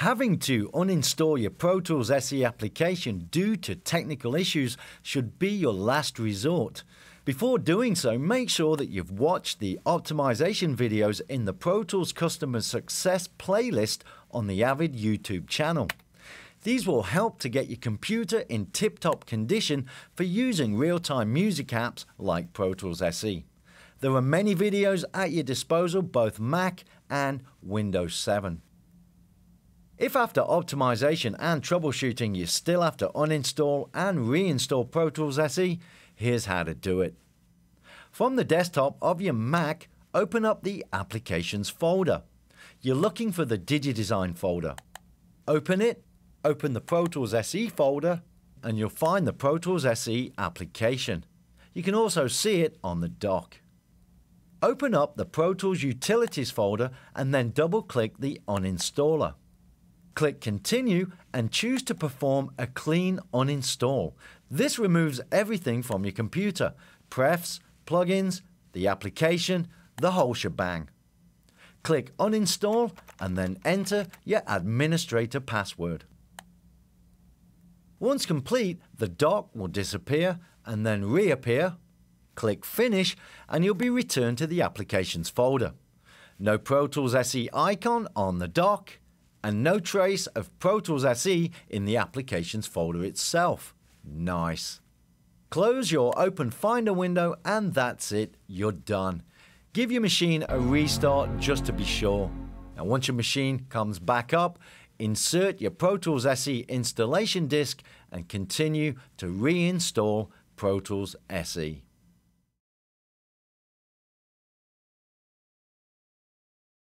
Having to uninstall your Pro Tools SE application due to technical issues should be your last resort. Before doing so, make sure that you've watched the optimization videos in the Pro Tools Customer Success playlist on the Avid YouTube channel. These will help to get your computer in tip-top condition for using real-time music apps like Pro Tools SE. There are many videos at your disposal, both Mac and Windows 7. If after optimization and troubleshooting you still have to uninstall and reinstall Pro Tools SE, here's how to do it. From the desktop of your Mac, open up the Applications folder. You're looking for the DigiDesign folder. Open it, open the Pro Tools SE folder, and you'll find the Pro Tools SE application. You can also see it on the dock. Open up the Pro Tools Utilities folder and then double-click the uninstaller. Click Continue and choose to perform a clean uninstall. This removes everything from your computer, prefs, plugins, the application, the whole shebang. Click Uninstall and then enter your administrator password. Once complete, the dock will disappear and then reappear. Click Finish and you'll be returned to the Applications folder. No Pro Tools SE icon on the dock, and no trace of Pro Tools SE in the Applications folder itself. Nice. Close your Open Finder window and that's it, you're done. Give your machine a restart just to be sure. Now once your machine comes back up, insert your Pro Tools SE installation disk and continue to reinstall Pro Tools SE.